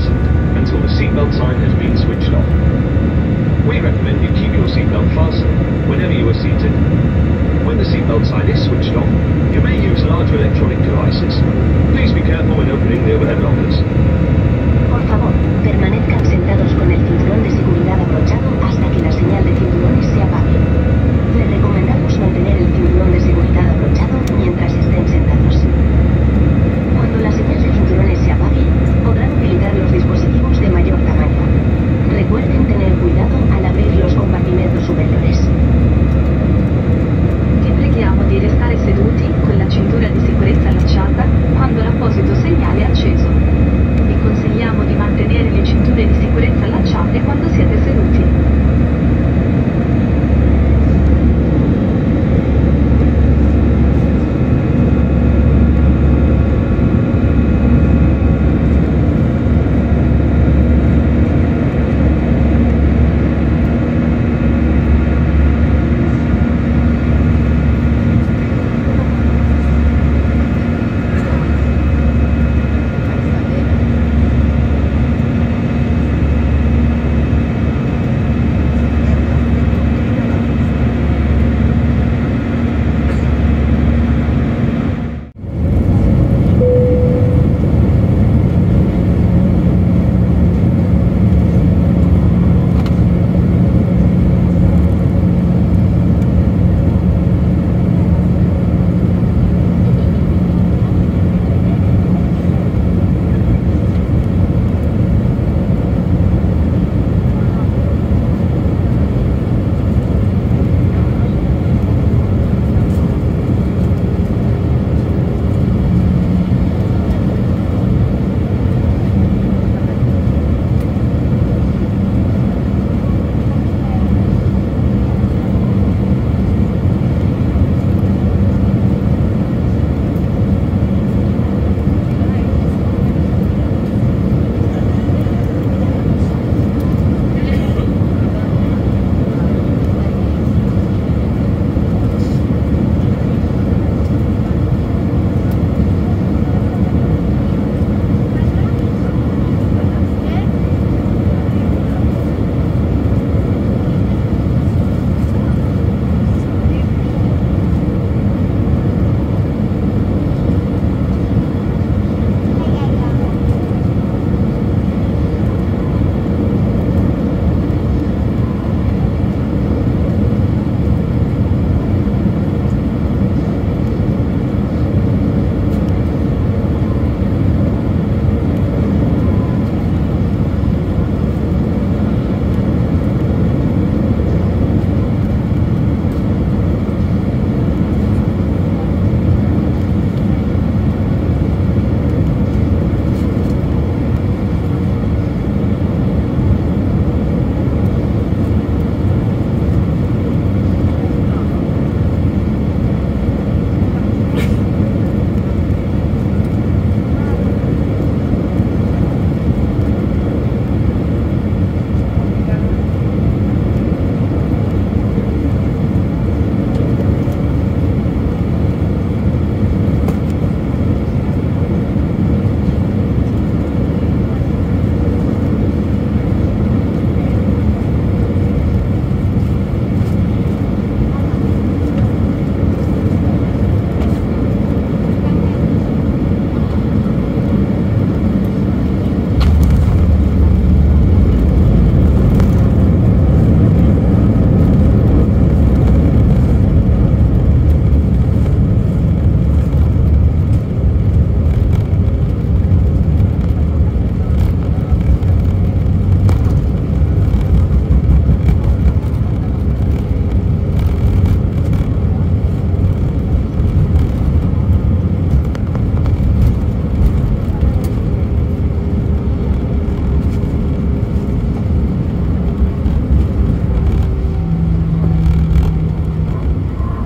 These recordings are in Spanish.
fastened until the seatbelt sign has been switched off. We recommend you keep your seatbelt fastened whenever you are seated. When the seatbelt sign is switched off, you may use larger electronic devices. Please be careful when opening the overhead lockers. Por favor, permanezcan sentados con el cinturón de seguridad abrochado hasta que la señal de cinturones se apague. Le recomendamos mantener el cinturón de seguridad abrochado mientras estén sentados. Cuando la señal de cinturones se apague, podrán utilizar los dispositivos de mayor tamaño. Recuerden tener cuidado al abrir los compartimentos superiores. Ti preghiamo di restare seduti con la cintura di sicurezza allacciata quando l'apposito segnale è acceso. Vi consigliamo di mantenere le cinture di sicurezza allacciate quando siete seduti.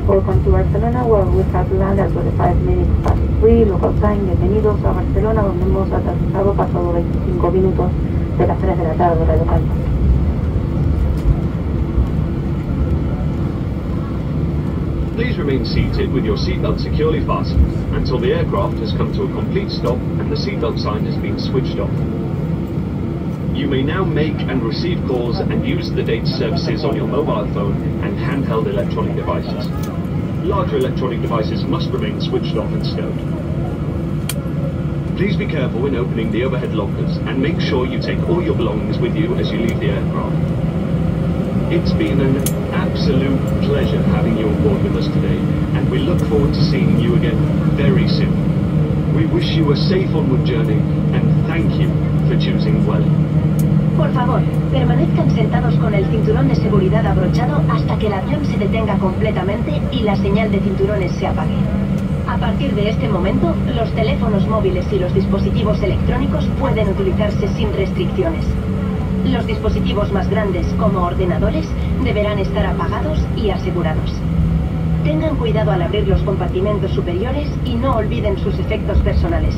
Welcome to Barcelona, where we have landed at 25 minutes past 3 local time. Bienvenidos a Barcelona, donde hemos aterrizado pasado 25 minutos de las 3 de la tarde hora local. Please remain seated with your seatbelt securely fastened until the aircraft has come to a complete stop and the seatbelt sign has been switched off. You may now make and receive calls and use the data services on your mobile phone and handheld electronic devices. Larger electronic devices must remain switched off and stowed. Please be careful when opening the overhead lockers and make sure you take all your belongings with you as you leave the aircraft. It's been an absolute pleasure having you on board with us today, and we look forward to seeing you again very soon. We wish you a safe onward journey and thank you for choosing Vueling. Por favor, permanezcan sentados con el cinturón de seguridad abrochado hasta que el avión se detenga completamente y la señal de cinturones se apague. A partir de este momento, los teléfonos móviles y los dispositivos electrónicos pueden utilizarse sin restricciones. Los dispositivos más grandes, como ordenadores, deberán estar apagados y asegurados. Tengan cuidado al abrir los compartimentos superiores y no olviden sus efectos personales.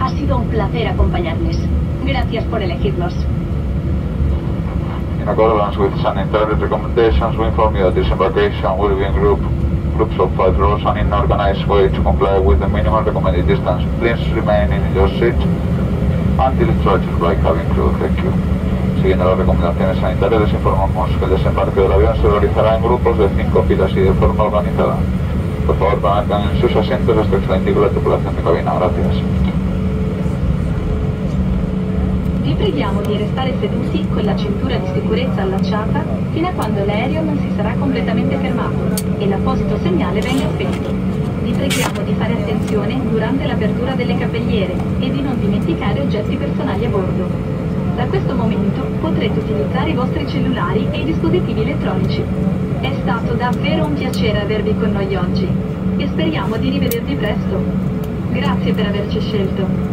Ha sido un placer acompañarles. Gracias por elegirnos. In accordance with sanitary recommendations, we inform you that disembarkation will be in groups of 5 rows and in an organized way to comply with the minimum recommended distance. Please remain in your seat until instructed by cabin crew. Thank you. Siguiendo las recomendaciones sanitarias, les informamos que el desembarque del avión se realizará en grupos de 5 filas y de forma organizada. Por favor, permanezcan en sus asientos hasta que se indique la tripulación de cabina. Gracias. Vi preghiamo di restare seduti con la cintura di sicurezza allacciata fino a quando l'aereo non si sarà completamente fermato e l'apposito segnale venga spento. Vi preghiamo di fare attenzione durante l'apertura delle cappelliere e di non dimenticare oggetti personali a bordo. Da questo momento potrete utilizzare i vostri cellulari e i dispositivi elettronici. È stato davvero un piacere avervi con noi oggi e speriamo di rivedervi presto. Grazie per averci scelto.